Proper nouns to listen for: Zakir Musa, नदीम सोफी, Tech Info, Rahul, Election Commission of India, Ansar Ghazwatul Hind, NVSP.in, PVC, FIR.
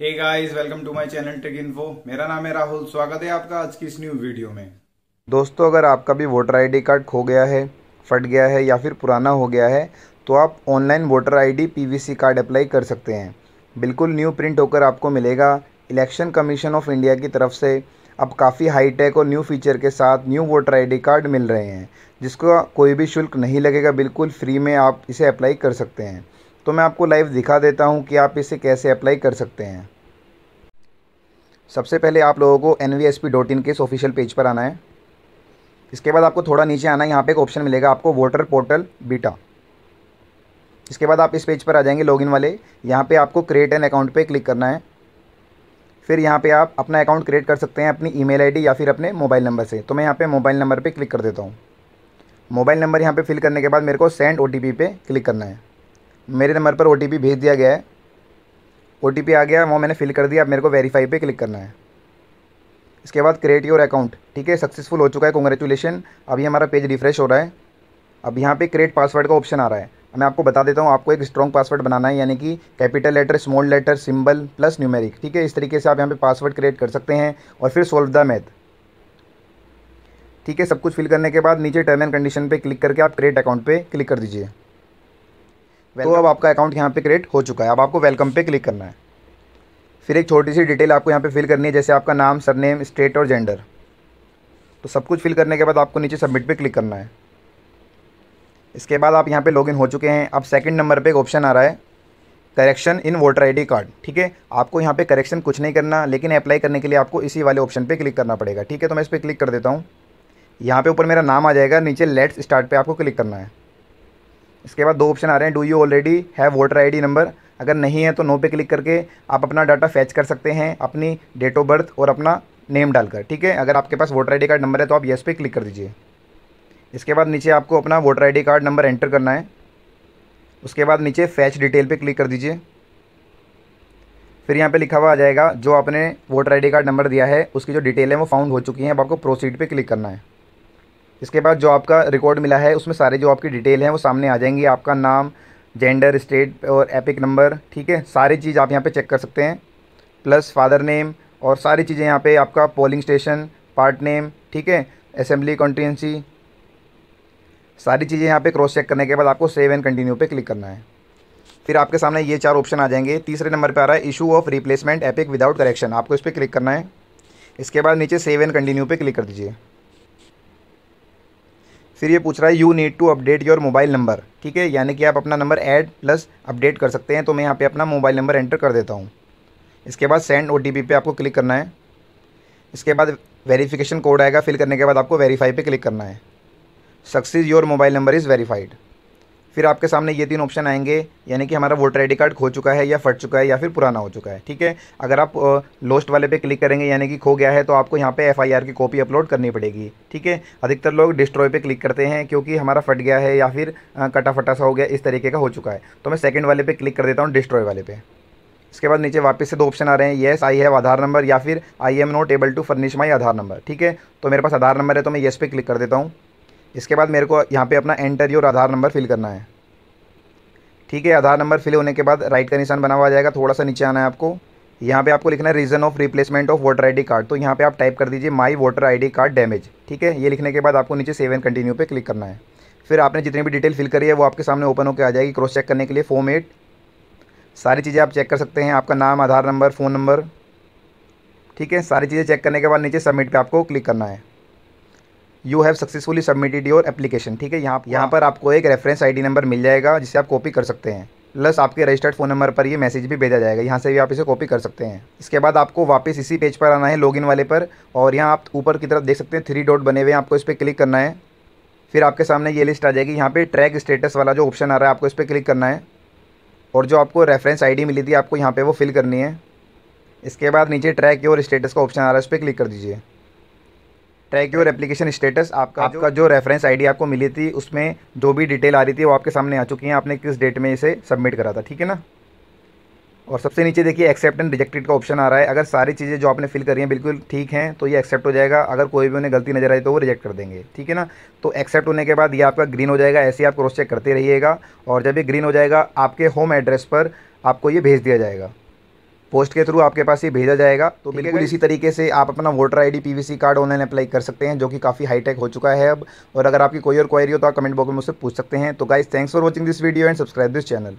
Hey guys, welcome to my channel Tech Info. मेरा नाम है राहुल। स्वागत है आपका आज की इस न्यू वीडियो में। दोस्तों, अगर आपका भी वोटर आईडी कार्ड खो गया है, फट गया है या फिर पुराना हो गया है तो आप online voter ID PVC card apply कर सकते हैं। बिल्कुल न्यू प्रिंट होकर आपको मिलेगा इलेक्शन कमीशन ऑफ इंडिया की तरफ से। अब काफ़ी हाईटेक और न्यू फीचर के साथ न्यू वोटर आईडी कार्ड मिल रहे हैं, जिसका कोई भी शुल्क नहीं लगेगा। बिल्कुल फ्री में आप इसे अप्लाई कर सकते हैं। तो मैं आपको लाइव दिखा देता हूं कि आप इसे कैसे अप्लाई कर सकते हैं। सबसे पहले आप लोगों को NVSP.in के इस ऑफिशियल पेज पर आना है। इसके बाद आपको थोड़ा नीचे आना है, यहाँ पे एक ऑप्शन मिलेगा आपको वोटर पोर्टल बीटा। इसके बाद आप इस पेज पर आ जाएंगे लॉगिन वाले। यहाँ पे आपको क्रिएट एन अकाउंट पे क्लिक करना है। फिर यहाँ पे आप अपना अकाउंट क्रिएट कर सकते हैं अपनी ईमेल आईडी या फिर अपने मोबाइल नंबर से। तो मैं यहाँ पे मोबाइल नंबर पे क्लिक कर देता हूँ। मोबाइल नंबर यहाँ पे फिल करने के बाद मेरे को सेंड OTP पे क्लिक करना है। मेरे नंबर पर OTP भेज दिया गया है। OTP आ गया, वो मैंने फिल कर दिया। अब मेरे को वेरीफाई पे क्लिक करना है। इसके बाद क्रिएट योर अकाउंट, ठीक है, सक्सेसफुल हो चुका है, कॉन्ग्रेचुलेशन। अभी हमारा पेज रिफ्रेश हो रहा है। अब यहाँ पे क्रिएट पासवर्ड का ऑप्शन आ रहा है। मैं आपको बता देता हूँ, आपको एक स्ट्रॉन्ग पासवर्ड बनाना है, यानी कि capital letter, small letter, symbol plus numeric, ठीक है। इस तरीके से आप यहाँ पे पासवर्ड क्रिएट कर सकते हैं और फिर सॉल्व द मैथ, ठीक है। सब कुछ फिल करने के बाद नीचे टर्म एंड कंडीशन पे क्लिक करके आप क्रिएट अकाउंट पे क्लिक कर दीजिए। तो अब आपका अकाउंट यहाँ पे क्रिएट हो चुका है। अब आपको वेलकम पे क्लिक करना है। फिर एक छोटी सी डिटेल आपको यहाँ पे फिल करनी है, जैसे आपका नाम, सरनेम, स्टेट और जेंडर। तो सब कुछ फिल करने के बाद आपको नीचे सबमिट पे क्लिक करना है। इसके बाद आप यहाँ पे लॉगिन हो चुके हैं। अब सेकंड नंबर पे एक ऑप्शन आ रहा है correction in voter ID card, ठीक है। आपको यहाँ पे करेक्शन कुछ नहीं करना, लेकिन अप्लाई करने के लिए आपको इसी वाले ऑप्शन पे क्लिक करना पड़ेगा, ठीक है। तो मैं इस पर क्लिक कर देता हूँ। यहाँ पे ऊपर मेरा नाम आ जाएगा, नीचे लेट्स स्टार्ट पे आपको क्लिक करना है। इसके बाद दो ऑप्शन आ रहे हैं, do you already have voter ID number, अगर नहीं है तो नो पे क्लिक करके आप अपना डाटा फैच कर सकते हैं अपनी डेट ऑफ बर्थ और अपना नेम डालकर, ठीक है। अगर आपके पास वोटर आईडी कार्ड नंबर है तो आप येस पे क्लिक कर दीजिए। इसके बाद नीचे आपको अपना voter ID card number enter करना है। उसके बाद नीचे फैच डिटेल पे क्लिक कर दीजिए। फिर यहाँ पे लिखा हुआ आ जाएगा जो आपने वोटर आईडी कार्ड नंबर दिया है उसकी जो डिटेल है वो फाउंड हो चुकी हैं। अब आपको प्रोसीड पे क्लिक करना है। इसके बाद जो आपका रिकॉर्ड मिला है उसमें सारे जो आपकी डिटेल हैं वो सामने आ जाएंगी, आपका नाम, जेंडर, स्टेट और एपिक नंबर, ठीक है। सारी चीज़ आप यहाँ पर चेक कर सकते हैं, प्लस फादर नेम और सारी चीज़ें यहाँ पर, आपका पोलिंग स्टेशन, पार्ट नेम, ठीक है, असेंबली कॉन्स्टिट्यूएंसी, सारी चीज़ें यहाँ पे क्रॉस चेक करने के बाद आपको सेव एंड कंटिन्यू पे क्लिक करना है। फिर आपके सामने ये चार ऑप्शन आ जाएंगे। तीसरे नंबर पे आ रहा है issue of replacement EPIC without correction, आपको इस पर क्लिक करना है। इसके बाद नीचे सेव एंड कंटिन्यू पे क्लिक कर दीजिए। फिर ये पूछ रहा है you need to update your mobile number, ठीक है, यानी कि आप अपना नंबर ऐड प्लस अपडेट कर सकते हैं। तो मैं यहाँ पर अपना मोबाइल नंबर एंटर कर देता हूँ। इसके बाद सेंड OTP पे आपको क्लिक करना है। इसके बाद वेरीफिकेशन कोड आएगा, फिल करने के बाद आपको वेरीफाई पे क्लिक करना है। Success your mobile number is verified. फिर आपके सामने ये तीन ऑप्शन आएंगे, यानी कि हमारा वोटर आईडी कार्ड खो चुका है या फट चुका है या फिर पुराना हो चुका है, ठीक है। अगर आप लोस्ट वाले पे क्लिक करेंगे यानी कि खो गया है तो आपको यहाँ पे FIR की कॉपी अपलोड करनी पड़ेगी, ठीक है। अधिकतर लोग डिस्ट्रॉय पे क्लिक करते हैं क्योंकि हमारा फट गया है या फिर कटाफटा सा हो गया, इस तरीके का हो चुका है। तो मैं सेकेंड वाले पर क्लिक कर देता हूँ, डिस्ट्रॉय वाले पे। इसके बाद नीचे वापस से दो ऑप्शन आ रहे हैं, yes I have Aadhaar number या फिर I am not able to furnish my Aadhaar number, ठीक है। तो मेरे पास आधार नंबर है तो मैं येस पे क्लिक कर देता हूँ। इसके बाद मेरे को यहाँ पे अपना enter your Aadhaar number fill करना है, ठीक है। आधार नंबर फिल होने के बाद राइट का निशान बना हुआ आ जाएगा, थोड़ा सा नीचे आना है आपको। यहाँ पे आपको लिखना है reason of replacement of voter ID card. तो यहाँ पे आप टाइप कर दीजिए my voter ID card damage, ठीक है। ये लिखने के बाद आपको नीचे सेव एंड कंटिन्यू पे क्लिक करना है। फिर आपने जितनी भी डिटेल फिल करी है वो आपके सामने ओपन होकर आ जाएगी क्रॉस चेक करने के लिए। फॉर्म 8 सारी चीज़ें आप चेक कर सकते हैं, आपका नाम, आधार नंबर, फ़ोन नंबर, ठीक है। सारी चीज़ें चेक करने के बाद नीचे सबमिट पर आपको क्लिक करना है। You have successfully submitted your application, ठीक है। यहाँ पर आपको एक रेफरेंस आईडी नंबर मिल जाएगा जिसे आप कॉपी कर सकते हैं, प्लस आपके रजिस्टर्ड फ़ोन नंबर पर ये मैसेज भी भेजा जाएगा, यहाँ से भी आप इसे कॉपी कर सकते हैं। इसके बाद आपको वापस इसी पेज पर आना है लॉगिन वाले पर, और यहाँ आप ऊपर की तरफ देख सकते हैं 3 डॉट बने हुए हैं, आपको इस पर क्लिक करना है। फिर आपके सामने ये लिस्ट आ जाएगी, यहाँ पर ट्रैक स्टेटस वाला जो ऑप्शन आ रहा है आपको इस पर क्लिक करना है, और जो आपको रेफरेंस ID मिली थी आपको यहाँ पर वो फिल करनी है। इसके बाद नीचे ट्रैक योर स्टेटस का ऑप्शन आ रहा है, उस पर क्लिक कर दीजिए। ट्रैक योर एप्लीकेशन स्टेटस, आपका जो रेफरेंस ID आपको मिली थी उसमें जो भी डिटेल आ रही थी वो आपके सामने आ चुकी हैं, आपने किस डेट में इसे सबमिट करा था, ठीक है ना। और सबसे नीचे देखिए एक्सेप्ट एंड रिजेक्टेड का ऑप्शन आ रहा है। अगर सारी चीज़ें जो आपने फिल करी हैं बिल्कुल ठीक हैं तो ये एक्सेप्ट हो जाएगा, अगर कोई भी उन्हें गलती नजर आई तो वो रिजेक्ट कर देंगे, ठीक है ना। तो एक्सेप्ट होने के बाद ये आपका ग्रीन हो जाएगा, ऐसे ही आप क्रॉस चेक करते रहिएगा, और जब ये ग्रीन हो जाएगा आपके होम एड्रेस पर आपको ये भेज दिया जाएगा। पोस्ट के थ्रू आपके पास ये भेजा जाएगा। तो बिल्कुल इसी तरीके से आप अपना voter ID PVC card online apply कर सकते हैं, जो कि काफ़ी हाईटेक हो चुका है अब। और अगर आपकी कोई और क्वेरी हो तो आप कमेंट बॉक्स में मुझसे पूछ सकते हैं। तो guys, thanks for watching this video and subscribe this channel.